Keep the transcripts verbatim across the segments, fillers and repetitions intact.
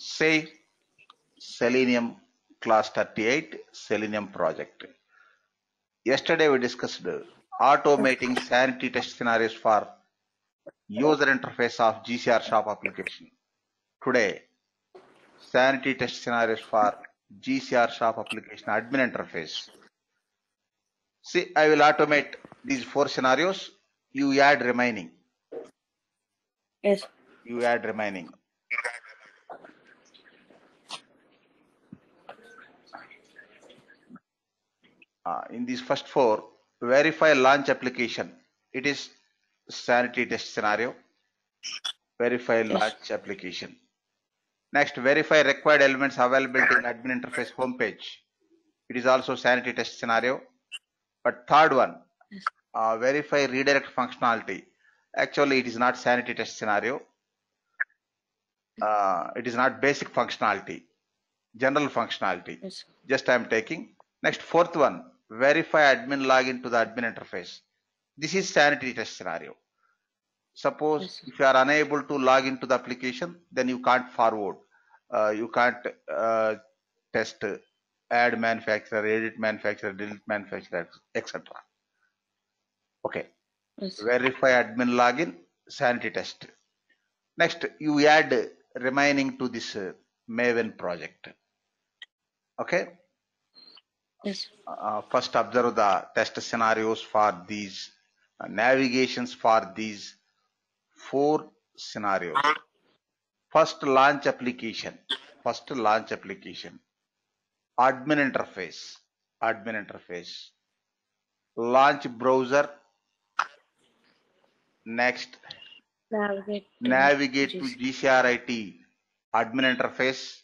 say Selenium class thirty-eight, Selenium project. Yesterday we discussed automating sanity test scenarios for user interface of G C R shop application. Today, sanity test scenarios for G C R shop application admin interface. See, I will automate these four scenarios. You add remaining. Yes. You add remaining. Uh, in these first four, verify launch application. It is sanity test scenario. Verify yes. launch application. Next, verify required elements availability in admin interface homepage. It is also sanity test scenario. But third one, yes. uh, verify redirect functionality. Actually, it is not sanity test scenario. Uh, it is not basic functionality, general functionality. Yes. Just I am taking. Next, fourth one, verify admin login to the admin interface. This is sanity test scenario. Suppose yes. if you are unable to log into the application, then you can't forward. Uh, you can't uh, test uh, add manufacturer, edit manufacturer, delete manufacturer, et cetera. Okay. Yes. Verify admin login, sanity test. Next, you add remaining to this uh, Maven project. Okay. Yes. Uh, first observe the test scenarios for these uh, navigations for these four scenarios. First launch application. First launch application. Admin interface. Admin interface. Launch browser. Next. Navigate to, navigate to G C R I T. Admin interface.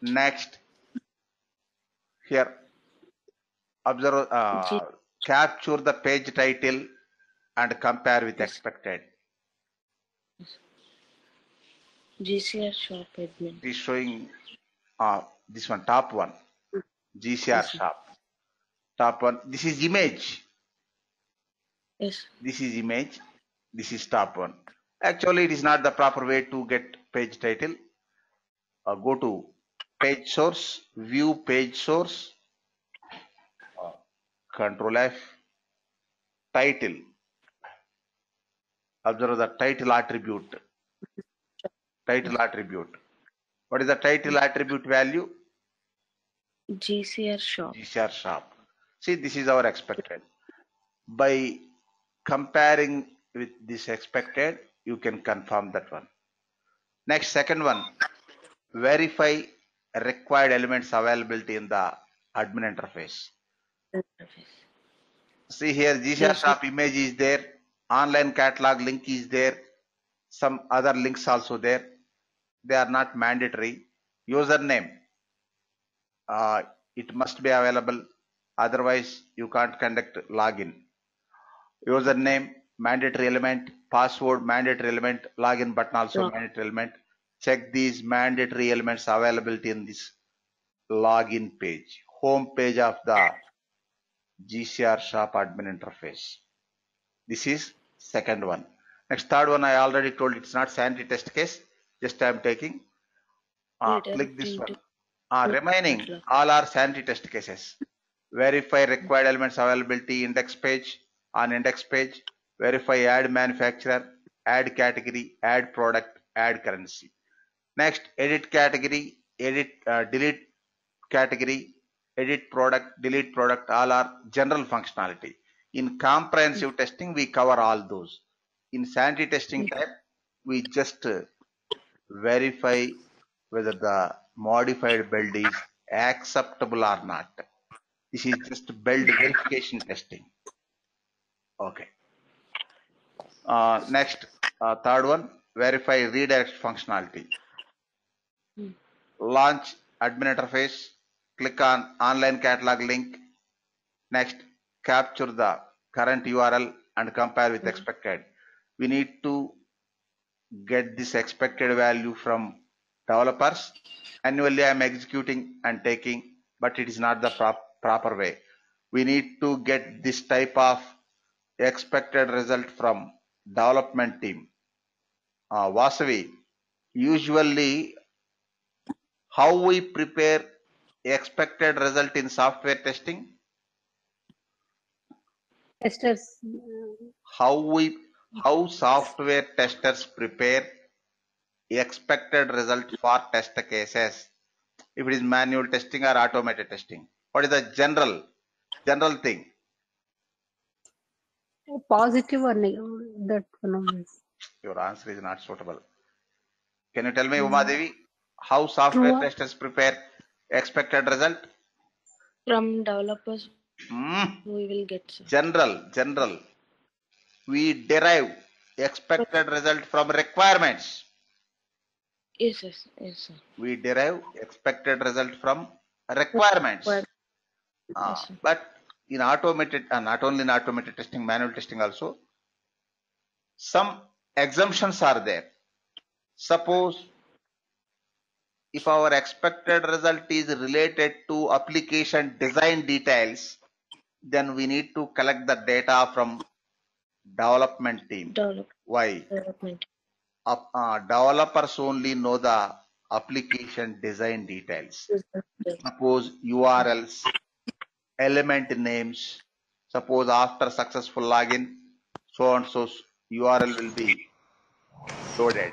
Next. Here, observe, uh, capture the page title and compare with expected. G C R shop admin. It is showing uh, this one, top one, G C R shop. Top one, this is image. Yes. This is image, this is top one. Actually, it is not the proper way to get page title. Uh, go to page source, view page source, uh, control F, title. Observe the title attribute. Title attribute. What is the title attribute value? G C R shop. G C R shop. See, this is our expected. By comparing with this expected, you can confirm that one. Next, second one, verify required elements availability in the admin interface. interface. See here, G C R shop image is there, online catalog link is there, some other links also there. They are not mandatory. Username, uh, it must be available, otherwise you can't conduct login. Username, mandatory element, password, mandatory element, login button also no. mandatory element. Check these mandatory elements availability in this login page, home page of the G C R shop admin interface. This is second one. Next, third one, I already told it's not sanity test case, just I am taking. Uh, click this one. Uh, remaining, all are sanity test cases. Verify required elements availability index page, on index page, verify add manufacturer, add category, add product, add currency. Next, edit category, edit, uh, delete category, edit product, delete product, all are general functionality. In comprehensive mm-hmm. testing, we cover all those. In sanity testing type, we just uh, verify whether the modified build is acceptable or not. This is just build verification testing. Okay. Uh, next, uh, third one, verify redirect functionality. Hmm. Launch admin interface, click on online catalog link. Next, capture the current U R L and compare with expected. We need to get this expected value from developers. Annually I am executing and taking, but it is not the prop proper way. We need to get this type of expected result from development team. Uh, Vasavi, usually how we prepare expected result in software testing. Testers. How we how software testers prepare expected result for test cases. If it is manual testing or automated testing, what is the general general thing? Positive or negative? That one. Your answer is not suitable. Can you tell me, Uma Devi, how software testers prepare expected result from developers? Mm. We will get some. General, general. We derive expected result from requirements. Yes, yes, yes, sir. We derive expected result from requirements. Yes, uh, but in automated, and uh, not only in automated testing, manual testing also, some exemptions are there. Suppose if our expected result is related to application design details, then we need to collect the data from development team. Develop. Why? Development. Uh, uh, developers only know the application design details. Suppose U R Ls, element names. Suppose after successful login, so and so U R L will be loaded,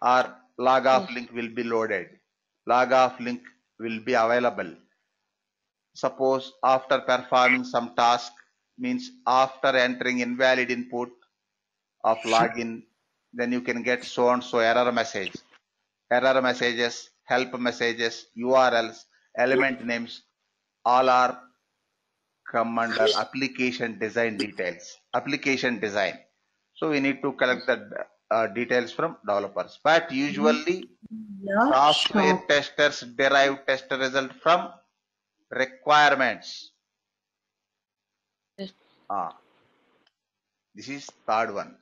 or log off yes. link will be loaded. Log off link will be available. Suppose after performing some task, means after entering invalid input of login, then you can get so and so error message, error messages, help messages, U R Ls, element names, all are come under application design details, application design. So we need to collect the uh, details from developers. But usually yeah, software sure. testers derive test result from requirements. Yes. Ah, this is third one.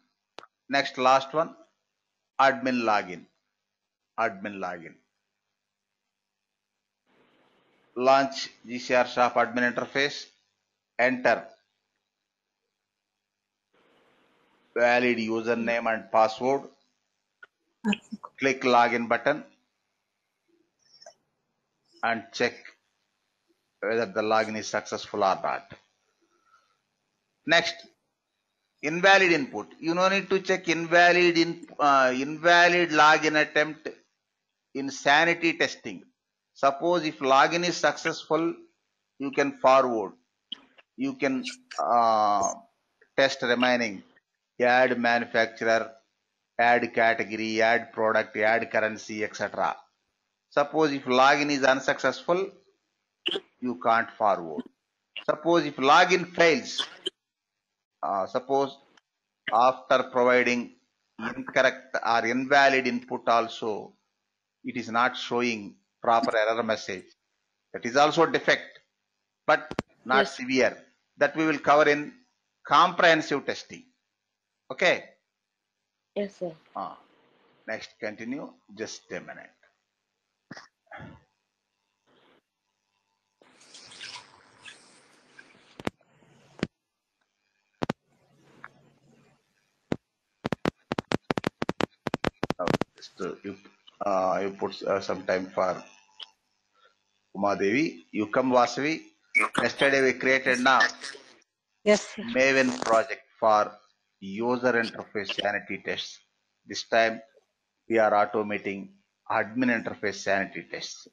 Next, last one, admin login. Admin login. Launch G C R shop admin interface. Enter valid username and password. Click login button and check whether the login is successful or not. Next, invalid input. You no need to check invalid in uh, invalid login attempt in sanity testing. Suppose if login is successful, you can forward, you can uh, test remaining, add manufacturer, add category, add product, add currency, et cetera. Suppose if login is unsuccessful, you can't forward. Suppose if login fails, Uh, suppose after providing incorrect or invalid input also, it is not showing proper error message. That is also defect, but not yes. severe. That we will cover in comprehensive testing. Okay? Yes, sir. Uh, next, continue. Just a minute. So you, uh, you put uh, some time for Uma Devi. You come, Vasavi. Yesterday we created now yes, Maven project for user interface sanity tests. This time we are automating admin interface sanity tests.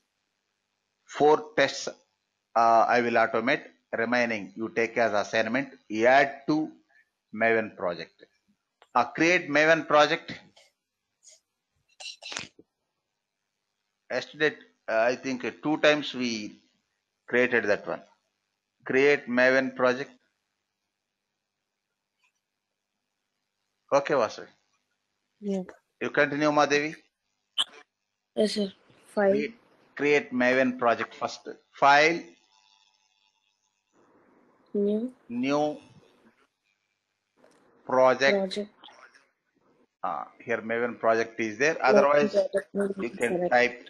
Four tests uh, I will automate. Remaining you take as assignment. Add to Maven project. Uh, create Maven project. Yesterday, uh, I think uh, two times we created that one. Create Maven project. Okay, Vasu. Yeah. You continue, Madevi. Yes, sir. File. Create, create Maven project first. File. New. New. Project. project. Uh, here Maven project is there. Otherwise, you can type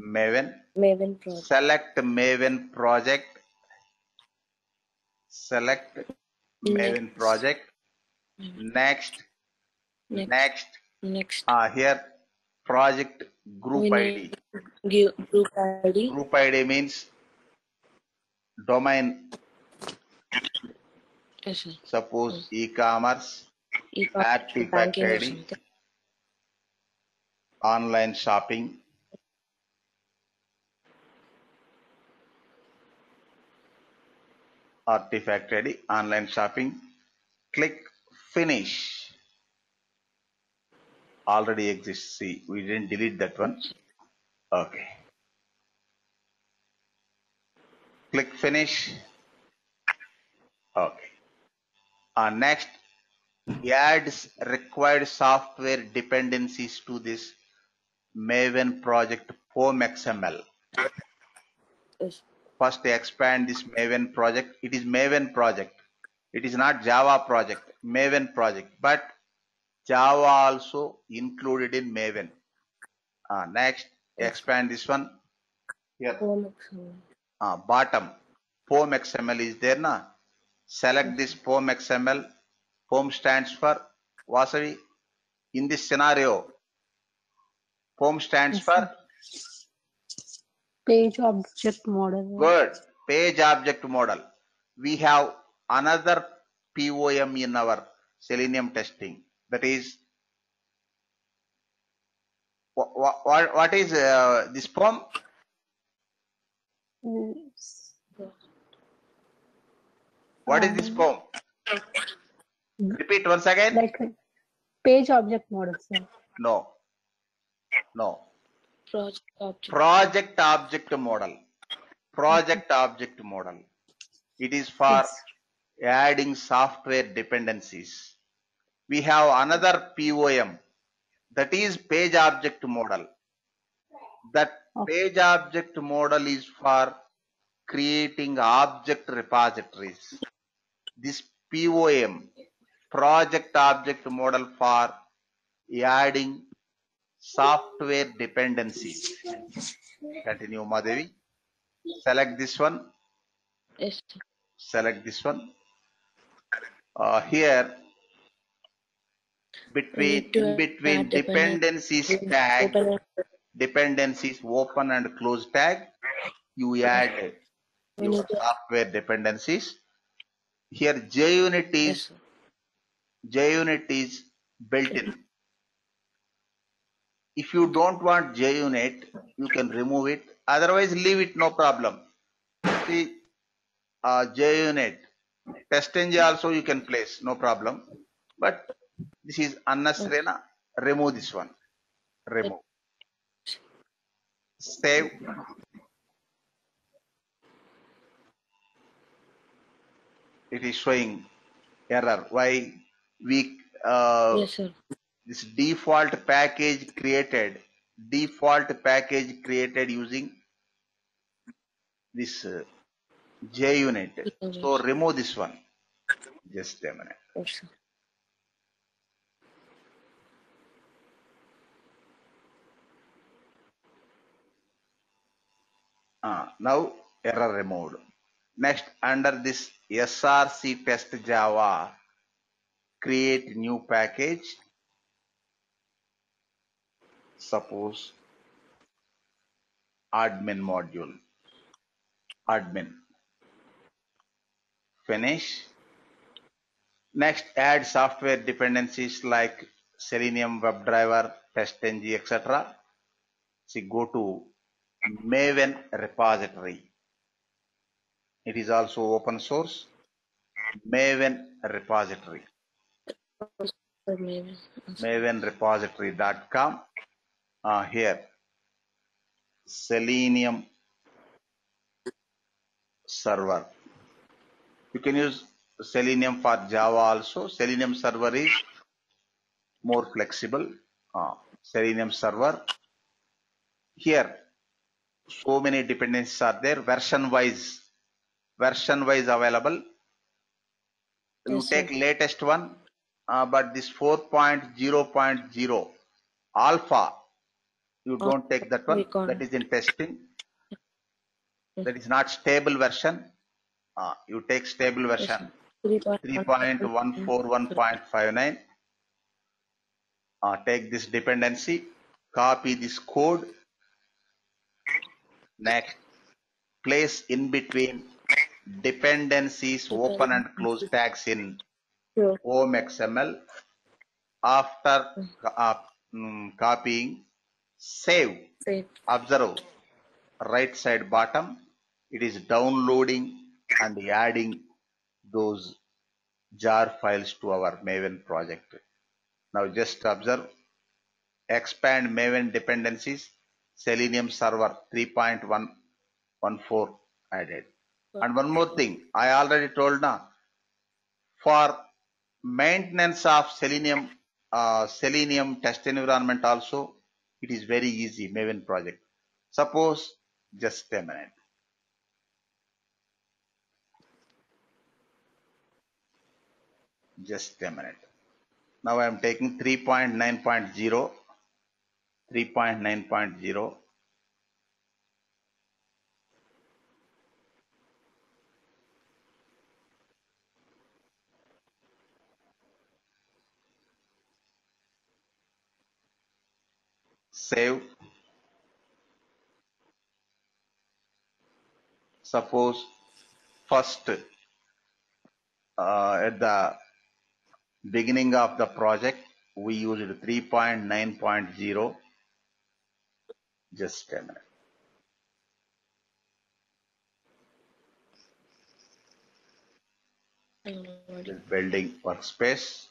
Maven. Maven project. Select Maven project. Select Next. Maven project. Next. Next. Next. Next. Uh, here project group I D. Group I D. Group I D means domain. Yes, suppose e-commerce, e artifact banking I D, online shopping, artifact I D, online shopping. Click finish. Already exists. See, we didn't delete that one. Okay. Click finish. Okay. Uh, next, adds required software dependencies to this Maven project P O M X M L. First, expand this Maven project. It is Maven project. It is not Java project, Maven project, but Java also included in Maven. Uh, next, expand this one here. Uh, bottom, P O M X M L is there, na? Select this P O M X M L. P O M stands for Vasavi. In this scenario, P O M stands for Page Object Model. Good. Page Object Model. We have another P O M in our Selenium testing. That is, what, what, what is uh, this P O M? Yes. What is this P O M? Repeat once again. Like page object model, sir. No. No. Project object. Project object model. Project object model. It is for yes. adding software dependencies. We have another P O M. That is page object model. That okay. page object model is for creating object repositories. This P O M, project object model, for adding software dependencies. Continue, Madhavi. Select this one. Yes. Select this one. Uh, here, between in between dependencies tag, dependencies open and close tag, you add your software dependencies. Here JUnit is JUnit is built in. If you don't want JUnit, you can remove it. Otherwise, leave it, no problem. See, uh, JUnit, TestNG also you can place, no problem. But this is unnecessary, na? Remove this one. Remove. Save. It is showing error. Why we uh, yes, sir. This default package created default package created using this uh, JUnit. Okay. So remove this one. Just a minute. Yes, ah, now error removed. Next, under this S R C test Java, create new package. Suppose admin module. Admin. Finish. Next, add software dependencies like Selenium, WebDriver, TestNG, et cetera. See, go to Maven repository. It is also open source, Maven repository. Maven repository dot com. Uh, here, Selenium server. You can use Selenium for Java also. Selenium server is more flexible. Uh, Selenium server. Here, so many dependencies are there, version wise. Version wise available. You yes, take latest one, uh, but this four point zero point zero alpha, you oh, don't take that one. That is in testing. That is not stable version. Uh, you take stable version three point one four one point five nine. Uh, take this dependency. Copy this code. Next, place in between dependencies, open and close tags in POM X M L. After uh, um, copying, save. save. Observe right side bottom, it is downloading and adding those jar files to our Maven project. Now just observe, expand Maven dependencies, Selenium server three point one one four added. Wow. And one more thing, I already told now, for maintenance of Selenium, uh, Selenium test environment also, it is very easy, Maven project. Suppose, just a minute. Just a minute. Now I am taking three point nine point zero, three point nine point zero. Save. Suppose first uh, at the beginning of the project we used three point nine point zero. Just a minute. Hello. Building workspace.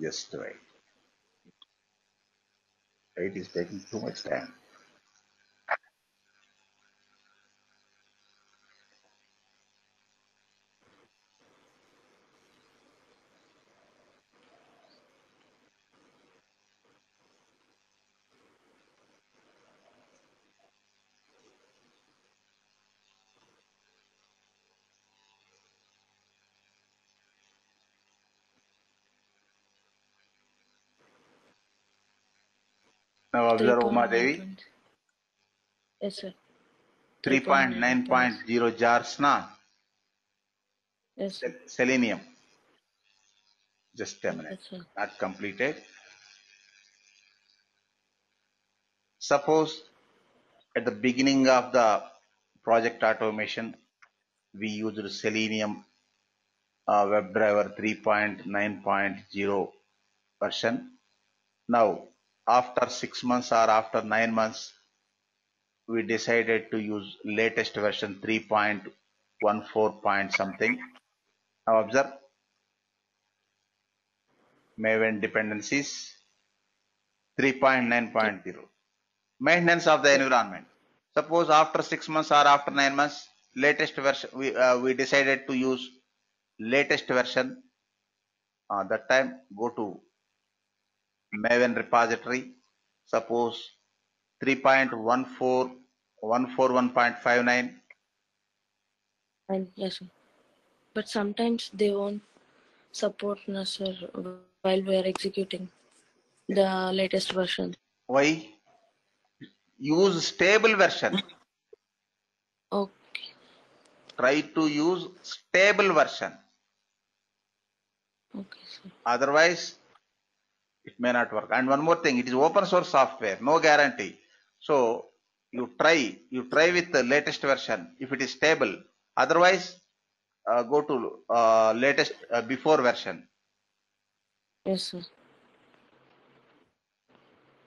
Just right. It is taking too much time. Now observe Uma Devi. Yes, sir. three point nine point zero jars na. Yes, sir. Selenium. Just a minute. Yes, not completed. Suppose at the beginning of the project automation, we used Selenium uh, WebDriver three point nine point zero version. Now, after six months or after nine months, we decided to use latest version three point one four point something. Now observe Maven dependencies three point nine point zero. Maintenance of the environment. Suppose after six months or after nine months, latest version we uh, we decided to use latest version. Uh, that time go to Maven repository, suppose three point one four one four one point five nine. And yes, sir. But sometimes they won't support us, sir, while we are executing the latest version. Why? Use stable version. Okay. Try to use stable version. Okay, sir. Otherwise, it may not work. And one more thing, it is open source software, no guarantee. So you try, you try with the latest version if it is stable. Otherwise, uh, go to uh, latest uh, before version. Yes, sir.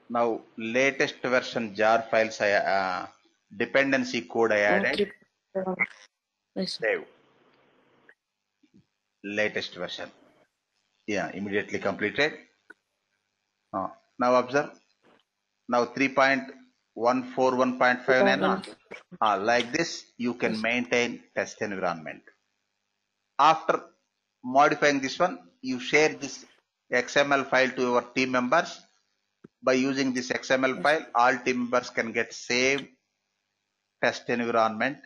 Now latest version jar files, I uh, dependency code I added. Yes, sir. Save. Latest version. Yeah, immediately completed. Uh, now observe, now three point one four one point five nine, uh, like this you can maintain test environment. After modifying this one, you share this X M L file to your team members. By using this X M L file, all team members can get saved test environment.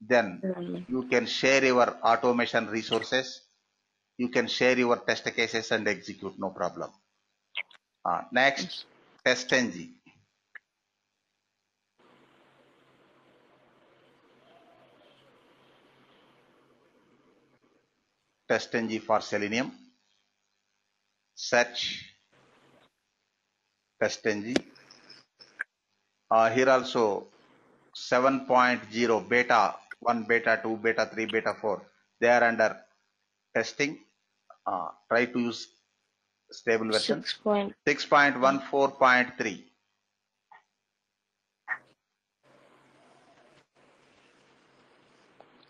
Then you can share your automation resources, you can share your test cases and execute, no problem. Uh, next, TestNG. TestNG for Selenium. Search. TestNG. Uh, here also seven point zero beta one, beta two, beta three, beta four. They are under testing. Uh, try to use stable version. six point one four point three.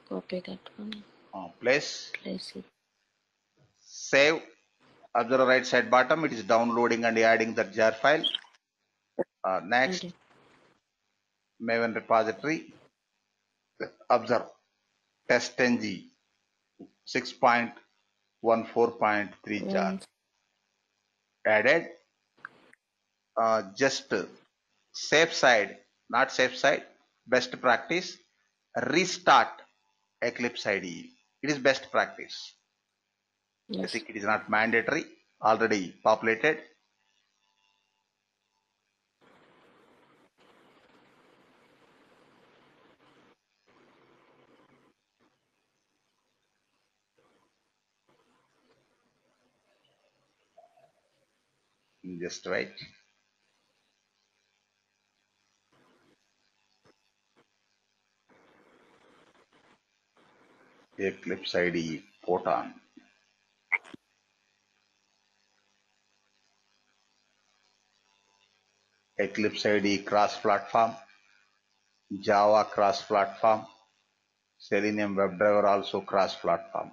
Copy that one. Uh, place. Place it. Save. Other right side bottom. It is downloading and adding the jar file. Uh, next. Okay. Maven repository. Observe. TestNG. six point one four point three jar. Added. Uh, just safe side, not safe side, best practice, restart Eclipse I D E. It is best practice. Yes. I think it is not mandatory, already populated. Just right. Eclipse I D E port on. Eclipse I D E cross-platform. Java cross-platform. Selenium WebDriver also cross-platform.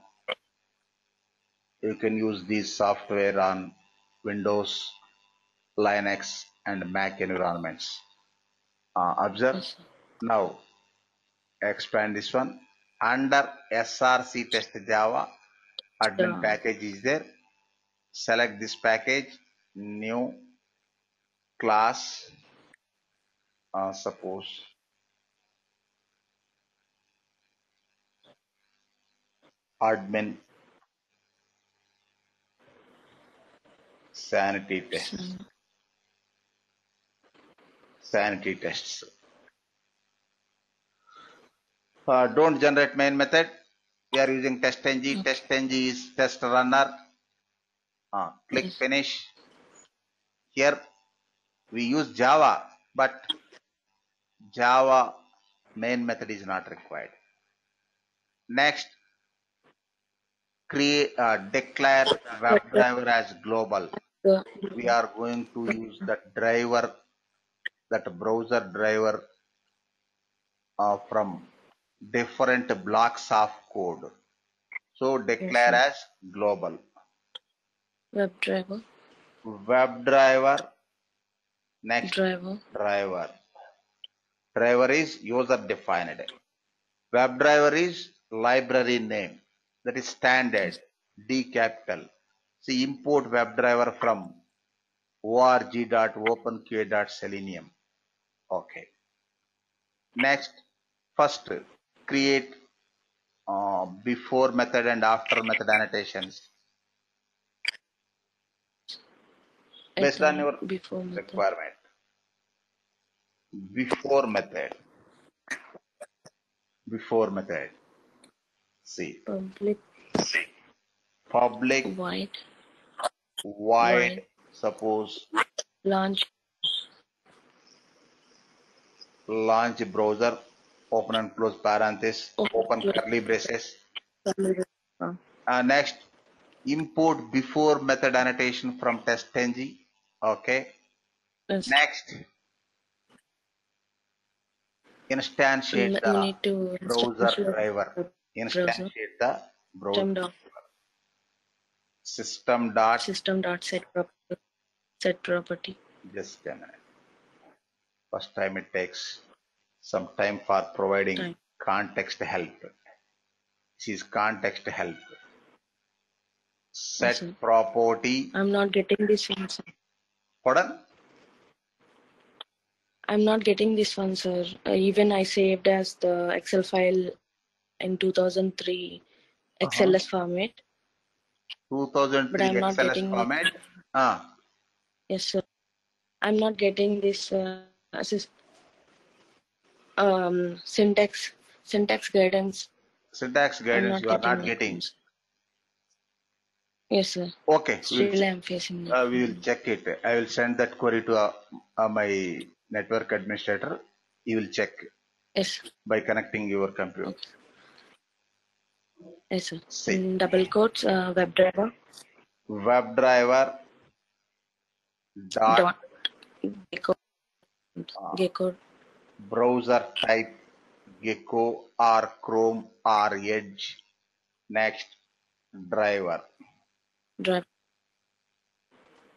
You can use this software on Windows, Linux and Mac environments. Uh, observe. Yes, now expand this one. Under S R C test Java, admin yeah. package is there. Select this package, new class. Uh, suppose admin sanity test. Mm. Sanity tests. Uh, don't generate main method. We are using TestNG. Okay. TestNG is test runner. Uh, click yes. finish. Here we use Java, but Java main method is not required. Next, create uh, declare WebDriver as global. We are going to use that driver. That browser driver uh, from different blocks of code. So declare yes, as global. WebDriver. WebDriver. Next driver. Driver. Driver is user defined. WebDriver is library name. That is standard D capital. See, import WebDriver from org dot openqa dot selenium. Okay. Next, first create uh, before method and after method annotations. Based on your before requirement. Method. Before method. Before method. See. Public. See. Public. Wide. Wide. Suppose. Launch. Launch browser. Open and close parentheses. Open, open curly braces. Uh, next, import before method annotation from TestNG. Okay. Yes. Next, instantiate the to browser driver. Instantiate the browser driver. System dot. System dot set property. Set property. Just a minute. First time it takes some time for providing time. Context help. This is context help. Set yes, property. I'm not getting this one, sir. Pardon? I'm not getting this one, sir. Uh, even I saved as the Excel file in two thousand three X L S uh-huh. format. two thousand three X L S format. Ah. Yes, sir. I'm not getting this uh, assist, um, syntax syntax guidance. Syntax guidance, you are not getting. Yes, sir. Okay. Still I'm facing that. Uh, we will check it. I will send that query to uh, uh, my network administrator. He will check. Yes. By connecting your computer. Okay. Yes, sir. See. In double quotes, uh, WebDriver. WebDriver. Dot. dot Gecko. Uh, Gecko. Browser type Gecko or Chrome or Edge. Next. Driver. Driver.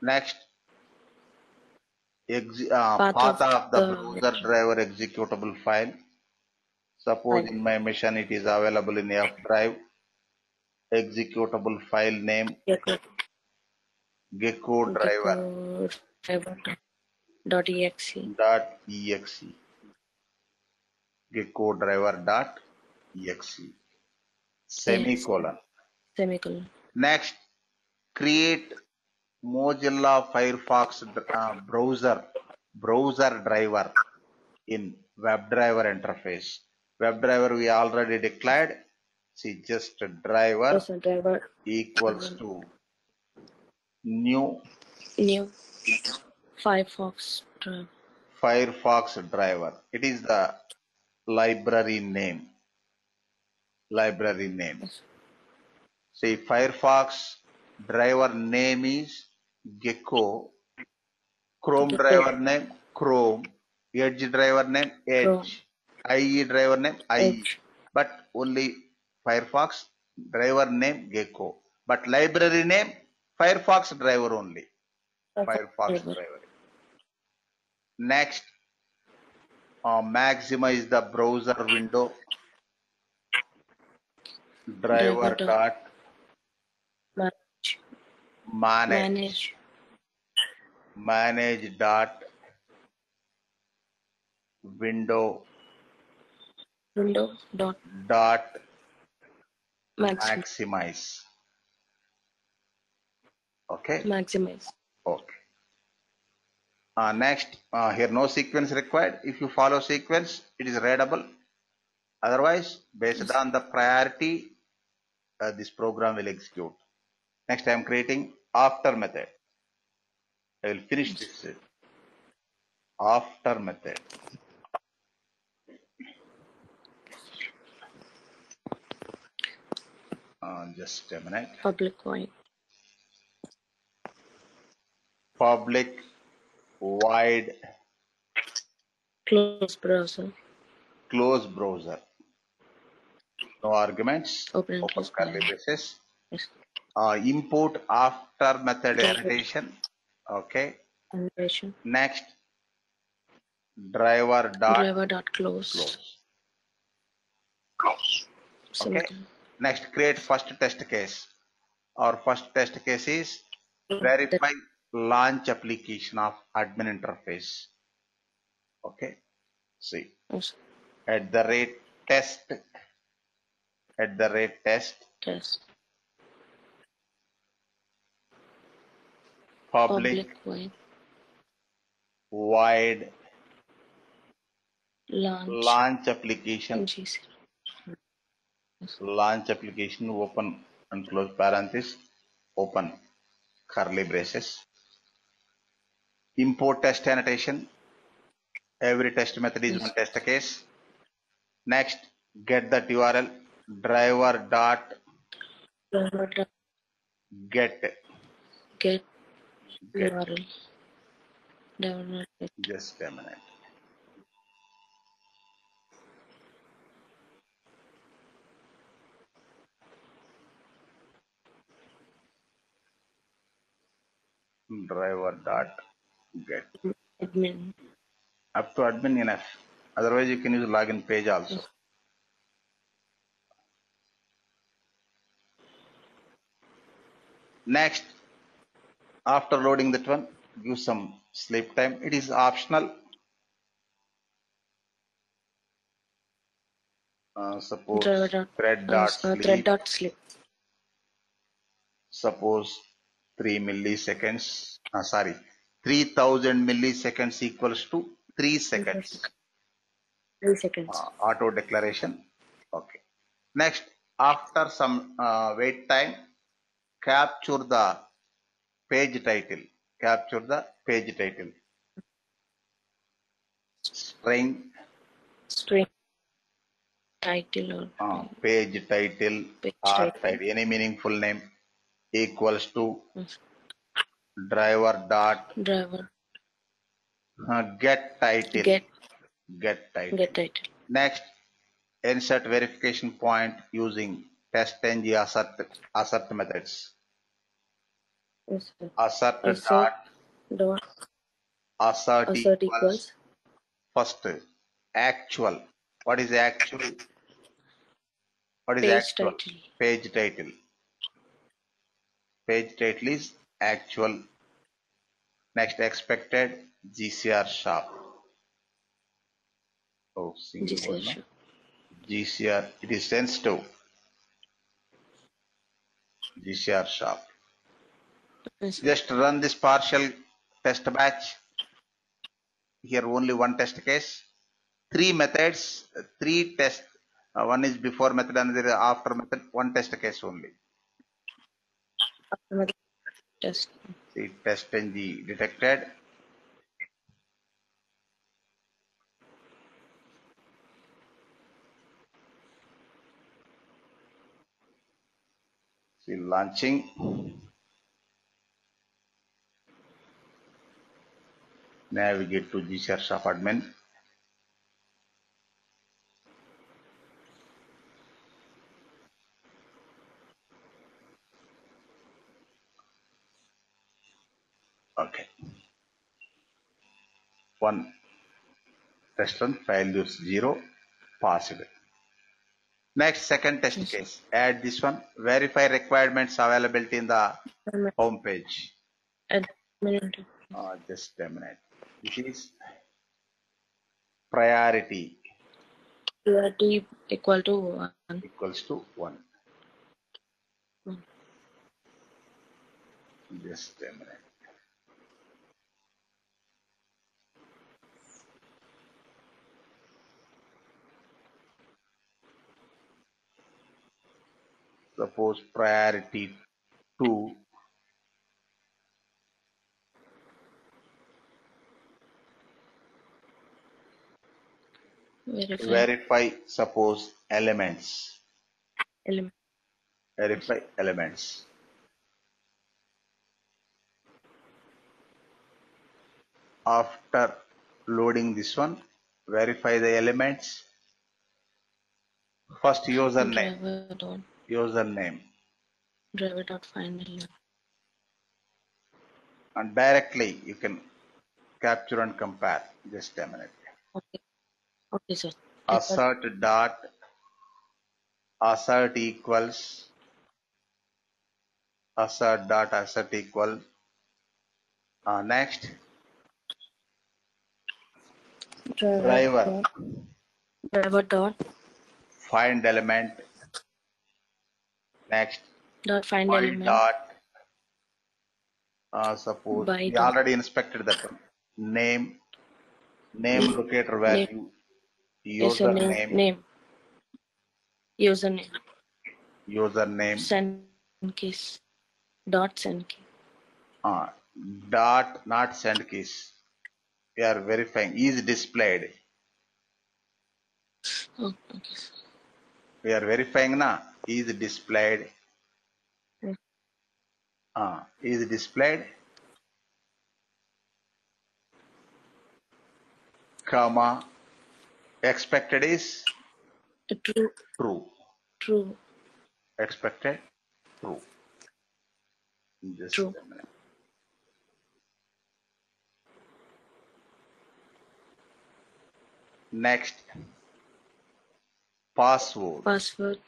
Next. Ex uh, path, path of, of the, the browser driver executable file. Suppose in my machine it is available in F drive. Executable file name Gecko, Gecko driver. driver dot exe. Dot exe. Gecko driver dot exe. Semicolon. Semicolon. Next, create Mozilla Firefox uh, browser browser driver in WebDriver interface. WebDriver we already declared. See, just driver, driver equals to new new Firefox driver. Firefox driver. It is the library name. Library name. Yes. See, Firefox driver name is Gecko. Chrome Gecko. driver name Chrome. Edge driver name Edge. Chrome. I E driver name I E. Edge. But only Firefox driver name Gecko. But library name Firefox driver only. Firefox okay. driver. Next, uh, maximize the browser window. Driver dot. Manage. manage manage dot window window dot dot maximize, maximize. Okay, maximize. Okay, uh, next, uh, here no sequence required. If you follow sequence, it is readable. Otherwise, based on the priority, uh, this program will execute. Next, I am creating after method. I will finish this. After method. Uh, just a minute. Public void. Public void. Close browser. Close browser. No arguments. Open, Open curly braces. Yes. Uh, import after method annotation. Okay. Annotation. Next, driver dot driver dot close. Close. Close. Okay. Something. Next, create first test case. Our first test case is verify launch application of admin interface. Okay. See. Yes. At the rate test. At the rate test. Test. Public, public wide launch, launch application. Yes. Launch application, open and close parenthesis, open curly braces. Import test annotation. Every test method is yes. one test case. Next, get that U R L driver dot get get Get. U R L. Just a minute. Driver dot get admin. Up to admin enough. Otherwise, you can use login page also. Yes. Next. After loading that one, give some sleep time. It is optional. Uh, suppose thread, thread, dot sleep. thread dot sleep. Suppose three milliseconds. Uh, sorry, three thousand milliseconds equals to three seconds. Three seconds. Uh, auto declaration. Okay. Next, after some uh, wait time, capture the page title. Capture the page title. String. String. Title or uh, page title. Page or title. Title. Any meaningful name equals to driver dot. Driver. Uh, get title. Get. Get title. Get title. Next, insert verification point using TestNG assert assert methods. Yes, assert, assert dot, dot assert, assert equals, equals first actual. What is actual? What is page actual? Title. Page title. Page title is actual. Next, expected G C R shop. Oh, G C R shop. G C R, it is sensitive. G C R shop. Yes. Just run this partial test batch. Here only one test case. Three methods, three tests. Uh, one is before method, another is after method. One test case only. After method test. See, TestNG detected. See, launching. Navigate to G C R shop admin. Okay. One test run, failure zero, possible. Next, second test case. Add this one. Verify requirements availability in the home page. Uh, just a minute. This is priority. Priority equal to one. Equals to one. Hmm. Just a minute. Suppose priority two verify, verify suppose elements Element. verify elements after loading this one, verify the elements first. Username. Username. Driver dot find the name. And directly you can capture and compare. Just a minute. Okay. Okay, sir. Assert dot assert equals assert dot assert equal. Uh, next. Driver. Driver. Driver dot find element. Next, dot find by element. Dot, uh, suppose by we dot. Already inspected that one. Name, name locator value, name. Username, username, name. username, username, send keys, dot send key. Uh, dot not send keys. We are verifying is displayed. Oh, okay. We are verifying na. Is displayed. Mm. Ah, is displayed. Comma. Expected is true. True. True. Expected. True. Just true. A minute. Next. Password. Password.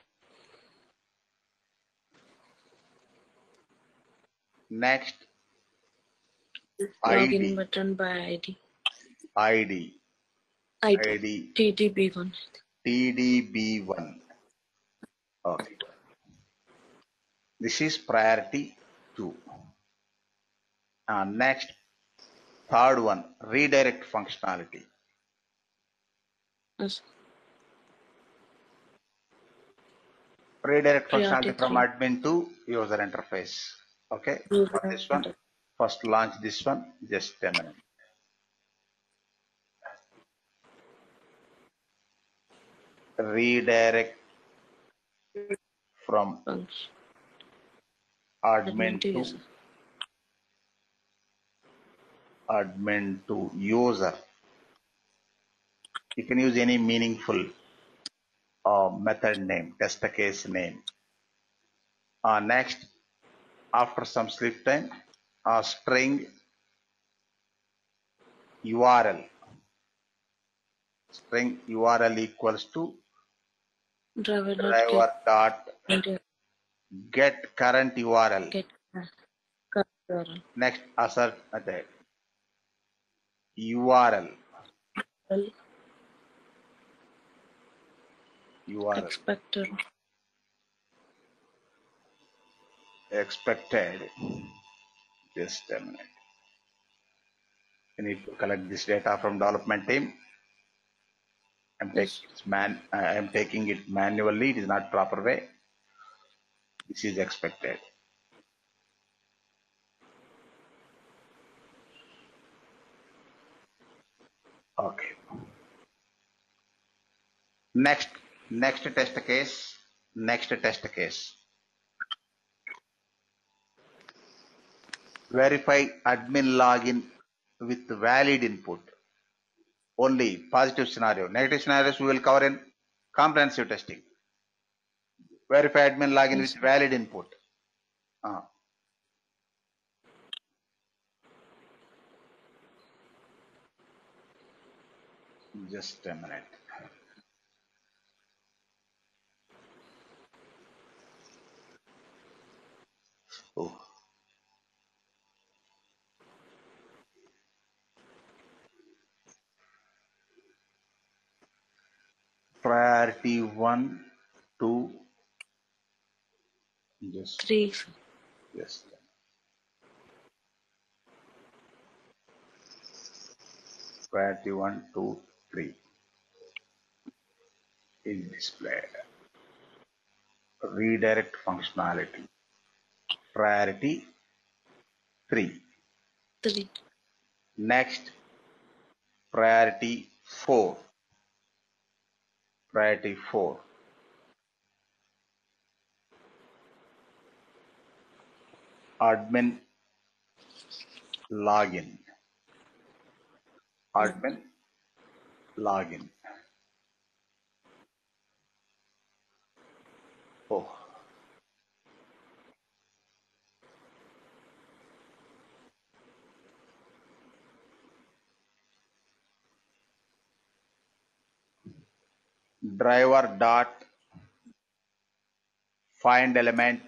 Next, login button by I D. I D. I D. I D. T D B one. T D B one. Okay. This is priority two. Uh, next, Third one, redirect functionality. Yes. Redirect functionality from admin to user interface. Okay, for this one, first launch this one, just a minute. Redirect from admin to admin to user. You can use any meaningful uh, method name, test case name. Uh, next, after some sleep time, uh, string U R L. String U R L equals to driver, driver dot get, get current U R L. Get current U R L. Next, assert method. U R L. U R L. Expected. Expected. Just a minute. You need to collect this data from development team. I'm taking it man. I am taking it manually. It is not proper way. This is expected. Okay. Next, next test case. Next test case. Verify admin login with valid input. Only positive scenario. Negative scenarios we will cover in comprehensive testing. Verify admin login with valid input. Uh-huh. Just a minute. Oh. Priority one, two, just three. Yes. Priority one, two, three. Is displayed. Redirect functionality. Priority three. Three. Next, priority four. Priority four. Admin login. Admin login. Oh. Driver dot find element.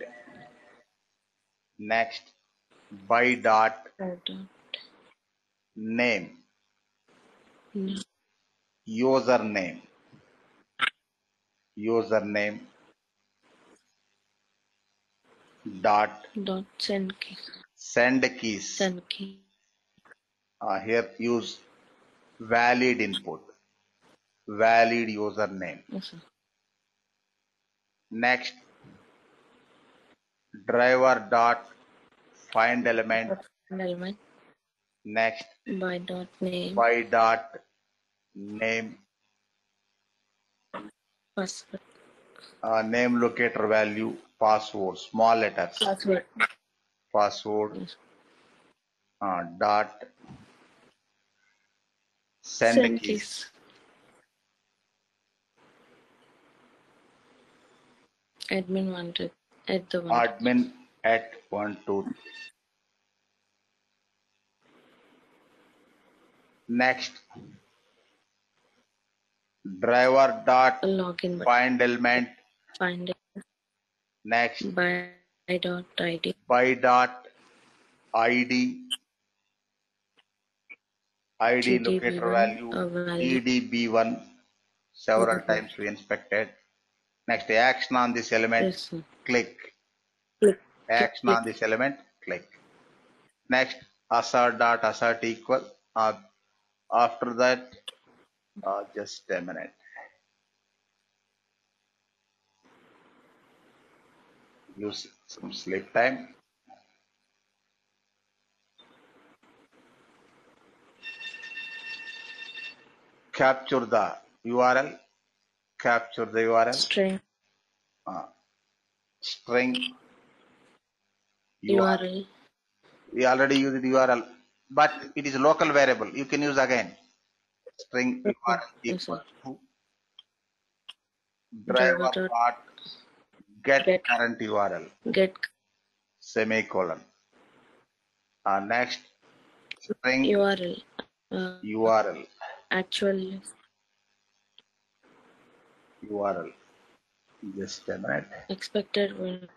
Next, by dot name. No. Username. Username dot dot send key. Send keys. Send key. Uh, here use valid input. Valid username. Yes, next, driver dot find element. element. Next, by dot name. By dot name. Password. Uh, name locator value password small letters. Password. Password. Yes. Uh, dot send, send keys. keys. Admin one two at the one. Admin at one two. Next, driver dot login find element. Find it. Next, by dot id. By dot id. Id locator value. E D B one. Several okay. times we inspected. Next, action on this element, yes, click. click. Action click. on this element, click. Next, assert dot assert equal. Uh, after that, uh, just a minute. Use some sleep time. Capture the U R L. Capture the U R L. String. Uh, string. U R L. U R L. We already used the U R L, but it is a local variable. You can use again. String U R L equal to driver dot get, get current U R L. Get semicolon. Uh, next string U R L. Uh, U R L. Actual U R L. Just a minute. Expected one.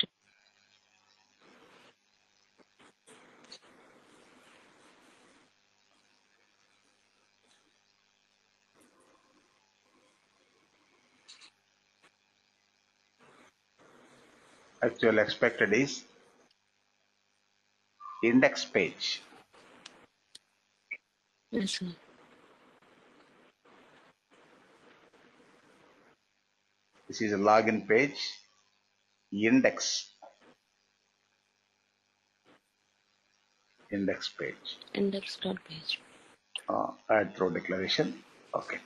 Actual expected is index page. Yes, sir. This is a login page. Index. Index page. Index dot page. Uh, add row declaration. Okay.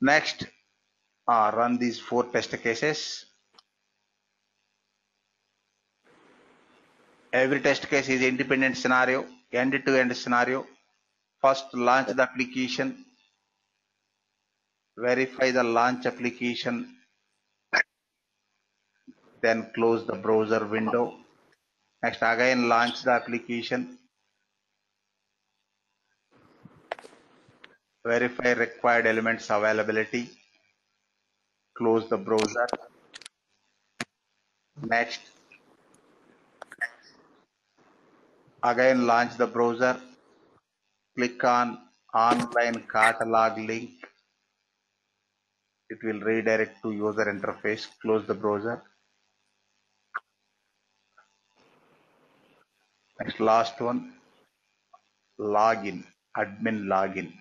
Next, uh, run these four test cases. Every test case is independent scenario, end-to-end scenario. First, launch the application. Verify the launch application, then close the browser window. Next, again launch the application. Verify required elements availability. Close the browser. Next, again launch the browser. Click on online catalog link. It will redirect to user interface. Close the browser. Next, last one, login, admin login.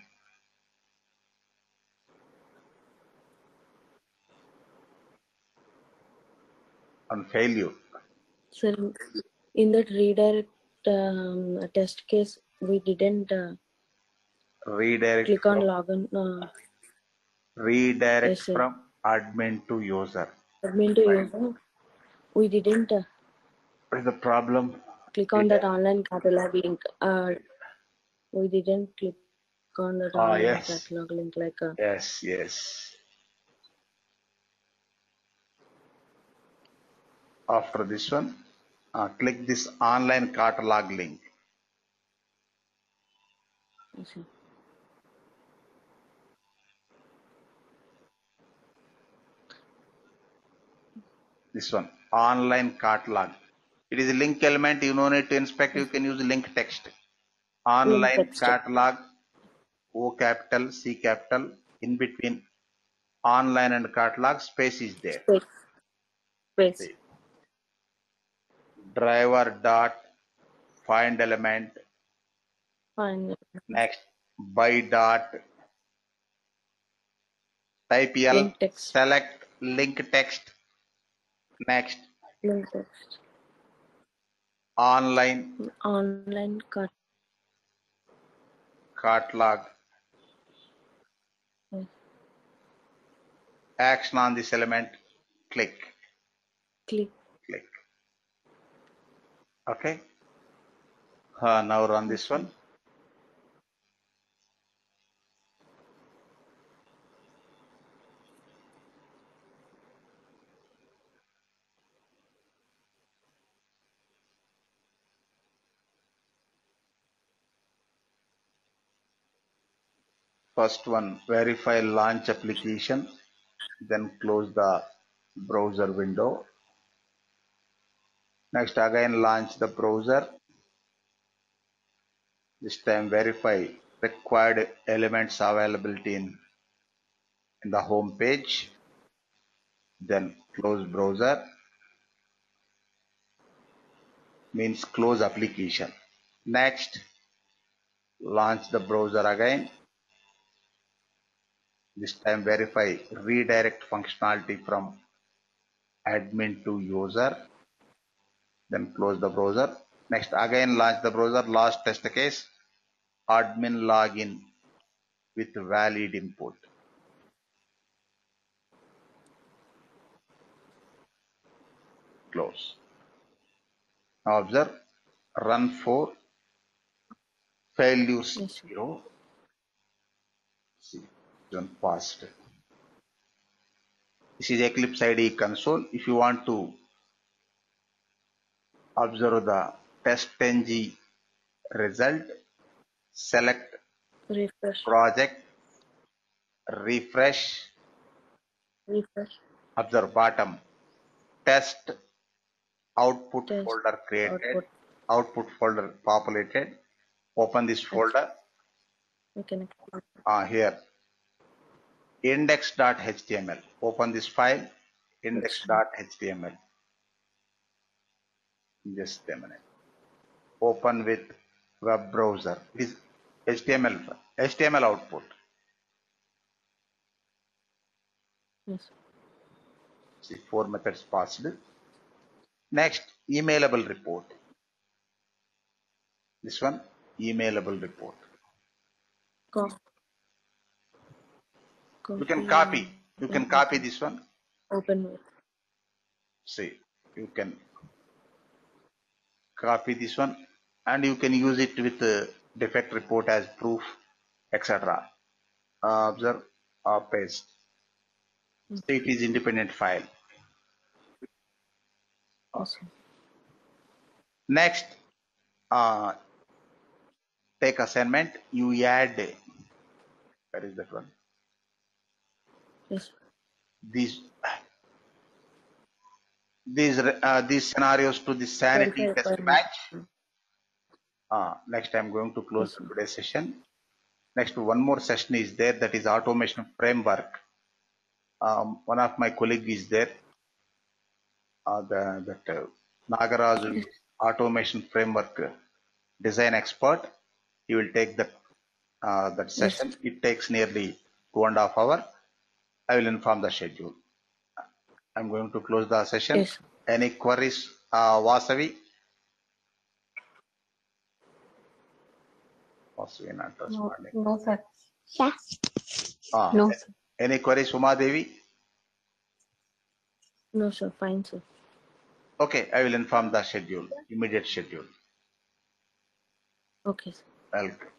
On failure. Sir, in that redirect um, test case, we didn't uh, redirect. Click on login. No. Redirect yes, from admin to user. Admin to right. user. We didn't. Uh, what is the problem? Click on that online catalog link. Uh, we didn't click on that ah, online yes. catalog link. Like a, yes, yes. After this one, uh, click this online catalog link. Okay. This one, online catalog. It is a link element. You no need to inspect. You can use link text. Online link text. Catalog, O capital, C capital. In between online and catalog, space is there. Space. Space. Space. Driver dot find element. Find. Next, by dot type L. Select link text. Next, link text. Online online cart catalog. Mm. Action on this element. Click. Click. Click. Okay. Uh, now run this one. First one, verify launch application, then close the browser window. Next, again launch the browser. This time verify required elements availability in, in the home page. Then close browser. Means close application. Next, launch the browser again. This time verify redirect functionality from admin to user. Then close the browser. Next, again launch the browser. Last test case, admin login with valid input. Close. Now observe, run for failure zero. See, don't pass it. This is Eclipse I D E console. If you want to observe the TestNG result, select refresh. Project, refresh, refresh. Observe bottom, test output test. folder created, output. output folder populated. Open this folder. Okay. Ah, here, index dot H T M L. Open this file, index dot H T M L. Just a minute. Open with web browser. This H T M L file. H T M L output. Yes. See, four methods passed. Next, emailable report. This one, emailable report. Copy. Copy. You can copy. You can copy this one. Open with. See, you can copy this one, and you can use it with uh, defect report as proof, et cetera. Uh, observe or paste. Mm-hmm. So it is independent file. Awesome. Next, uh, take assignment. You add. Where is that one? Yes. These. These uh, these scenarios to the sanity okay, test match. Uh, next, I'm going to close okay. today's session. Next, one more session is there, that is automation framework. Um, one of my colleague is there. Uh, the that uh, Nagaraju okay. automation framework design expert. He will take the uh, that session. Yes. It takes nearly two and a half hour. I will inform the schedule. I'm going to close the session. Yes. Any queries, uh, Vasavi? Vasavi not responding. No, no sir. Yeah. Ah, no, sir. Any queries, Uma Devi? No, sir. Fine, sir. Okay, I will inform the schedule, immediate schedule. Okay, sir. Welcome.